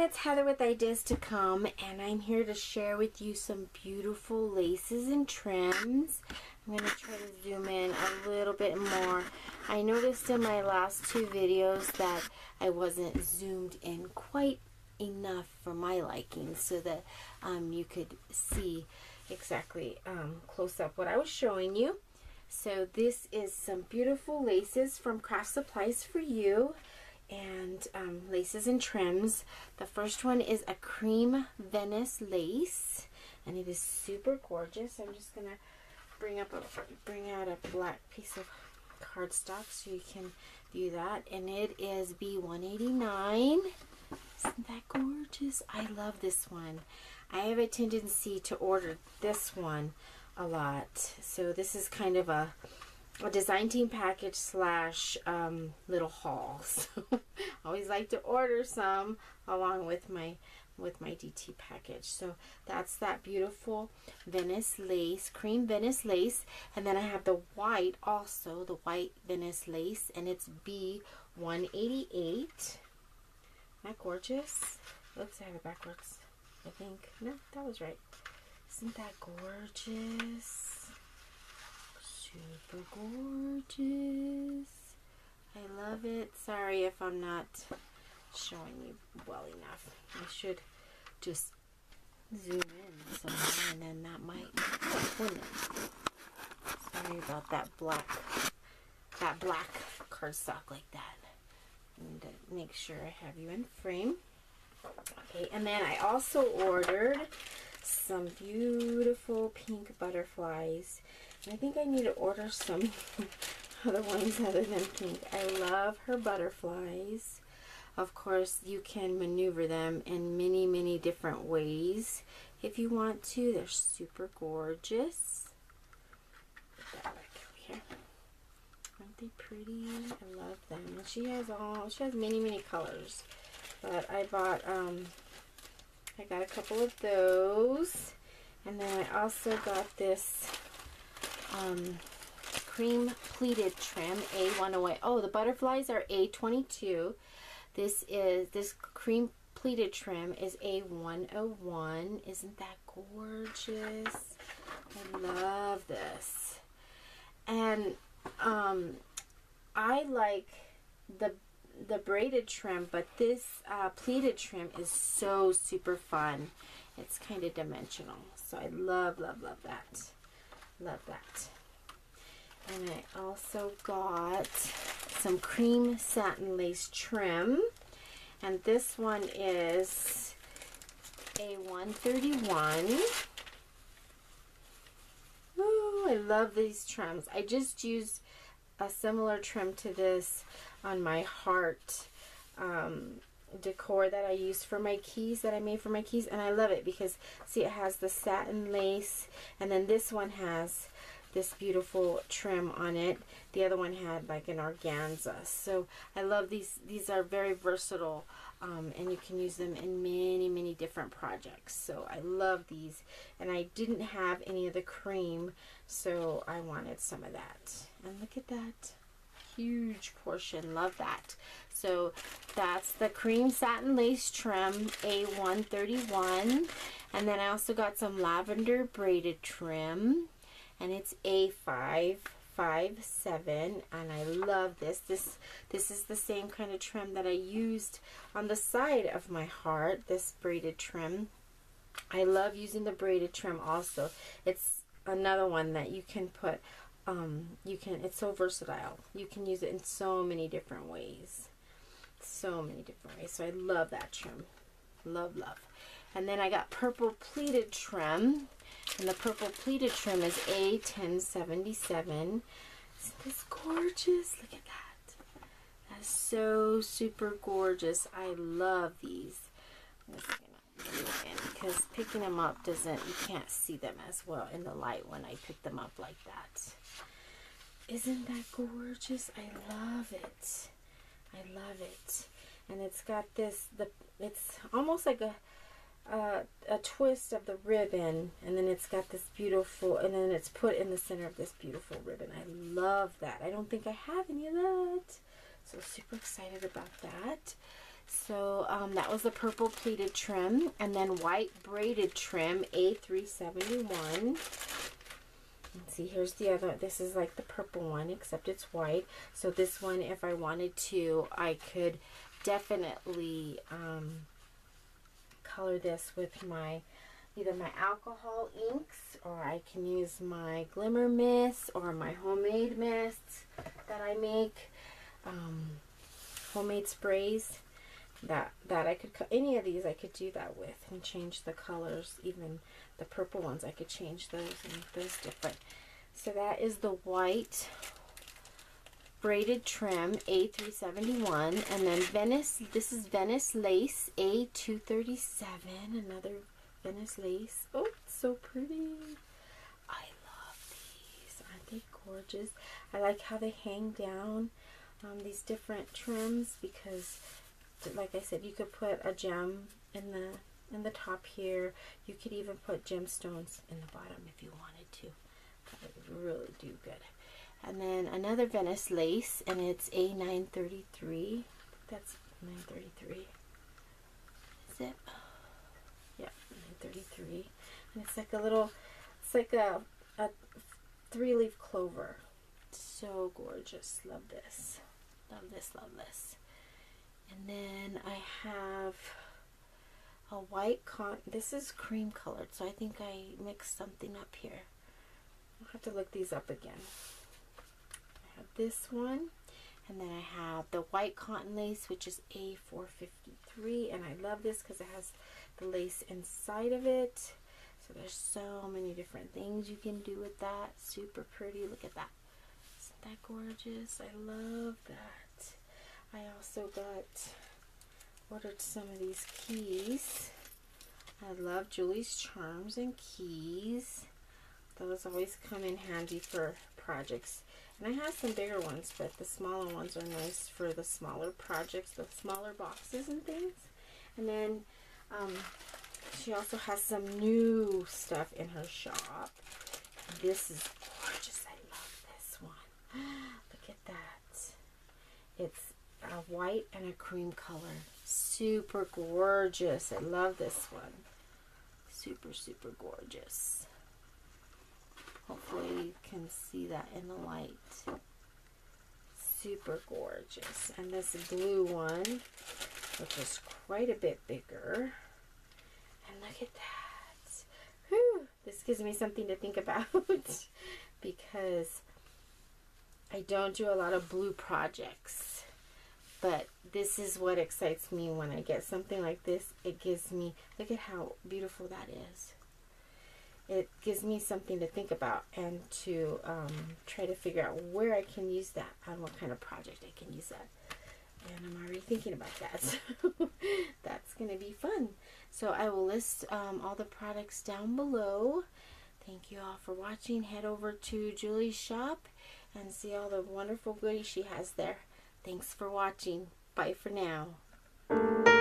everyone, it's Heather with Ideas2come, and I'm here to share with you some beautiful laces and trims. I'm going to try to zoom in a little bit more. I noticed in my last two videos that I wasn't zoomed in quite enough for my liking so that you could see exactly close up what I was showing you. So this is some beautiful laces from Craft Supplies for You. And laces and trims. The first one is a cream Venice lace, and it is super gorgeous. I'm just gonna bring out a black piece of cardstock so you can view that, and it is B189. Isn't that gorgeous? I love this one. I have a tendency to order this one a lot, so this is kind of a design team package slash little haul. So I always like to order some along with my DT package. So that's that beautiful Venice lace, cream Venice lace. And then I have the white also, the white Venice lace, and it's B188. Isn't that gorgeous? Oops, I have it backwards, I think. No, that was right. Isn't that gorgeous? Super gorgeous. I love it. Sorry if I'm not showing you well enough. I should just zoom in somewhere, and then that might win it. Sorry about that black cardstock like that. I need to make sure I have you in frame. Okay, and then I also ordered some beautiful pink butterflies. I think I need to order some other ones other than pink. I love her butterflies. Of course, you can maneuver them in many, many different ways if you want to. They're super gorgeous. Put that back over here. Aren't they pretty? I love them. And she has many, many colors. But I bought, I got a couple of those. And then I also got this cream pleated trim, A108. Oh, the butterflies are A22. This cream pleated trim is A101. Isn't that gorgeous? I love this. And I like the braided trim, but this pleated trim is so super fun. It's kind of dimensional. So I love, love, love that. Love that. And I also got some cream satin lace trim, and this one is A131. Ooh, I love these trims. I just used a similar trim to this on my heart decor that I used for my keys, that I made for my keys, and I love it because, see, it has the satin lace, and then this one has this beautiful trim on it. The other one had like an organza. So I love these. These are very versatile, and you can use them in many, many different projects. So I love these, and I didn't have any of the cream, so I wanted some of that. And look at that. Huge portion. Love that. So that's the cream satin lace trim, A131. And then I also got some lavender braided trim, and it's A557. And I love this. This is the same kind of trim that I used on the side of my heart, this braided trim. I love using the braided trim also. It's another one that you can put it's so versatile. You can use it in so many different ways. So many different ways. So I love that trim. Love, love. And then I got purple pleated trim. And the purple pleated trim is A1077. Isn't this gorgeous? Look at that. That's so super gorgeous. I love these. I'm just gonna do it in because picking them up you can't see them as well in the light when I pick them up like that. Isn't that gorgeous? I love it. I love it. And it's got it's almost like a twist of the ribbon, and then it's got this beautiful, and then it's put in the center of this beautiful ribbon. I love that. I don't think I have any of that. So super excited about that. So that was the purple pleated trim, and then white braided trim, A371. Let's see, here's the other. This is like the purple one, except it's white. So this one, if I wanted to, I could definitely color this with my either my alcohol inks, or I can use my glimmer mist or my homemade mists that I make, homemade sprays that I could, any of these I could do that with and change the colors. Even the purple ones, I could change those and make those different. So that is the white braided trim, A371, and then Venice, this is Venice lace, A237, another Venice lace. Oh, it's so pretty. I love these. Aren't they gorgeous? I like how they hang down, these different trims, because like I said, you could put a gem in the top here. You could even put gemstones in the bottom if you wanted to. That would really do good. And then another Venice lace, and it's A933. That's 933. Is it? Yeah, 933. And it's like a little, it's like a three-leaf clover. So gorgeous. Love this. Love this, love this. And then I have a white this is cream colored, so I think I mixed something up here. I'll have to look these up again. I have this one, and then I have the white cotton lace, which is A453, and I love this because it has the lace inside of it. So there's so many different things you can do with that. Super pretty. Look at that. Isn't that gorgeous? I love that. I also ordered some of these keys. I love Julie's Charms and keys. Those always come in handy for projects. And I have some bigger ones, but the smaller ones are nice for the smaller projects, the smaller boxes and things. And then she also has some new stuff in her shop. This is gorgeous. I love this one. Look at that. It's a white and a cream color. Super gorgeous. I love this one. Super, super gorgeous. Hopefully you can see that in the light. Super gorgeous. And this blue one, which is quite a bit bigger. And look at that. Whew, this gives me something to think about because I don't do a lot of blue projects. But this is what excites me when I get something like this. It gives me, look at how beautiful that is. It gives me something to think about and to try to figure out where I can use that, on what kind of project I can use that. And I'm already thinking about that. So that's going to be fun. So I will list all the products down below. Thank you all for watching. Head over to Julie's shop and see all the wonderful goodies she has there. Thanks for watching. Bye for now.